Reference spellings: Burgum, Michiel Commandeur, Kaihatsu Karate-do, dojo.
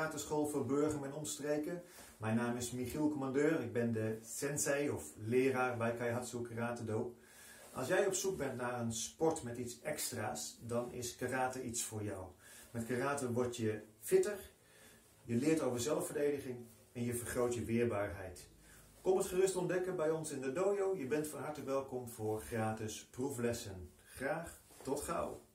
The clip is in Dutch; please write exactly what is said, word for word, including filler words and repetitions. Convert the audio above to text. karateschool voor Burgum en omstreken. Mijn naam is Michiel Commandeur, ik ben de sensei of leraar bij Kaihatsu Karate-do. Als jij op zoek bent naar een sport met iets extra's, dan is karate iets voor jou. Met karate word je fitter, je leert over zelfverdediging en je vergroot je weerbaarheid. Kom het gerust ontdekken bij ons in de dojo. Je bent van harte welkom voor gratis proeflessen. Graag tot gauw!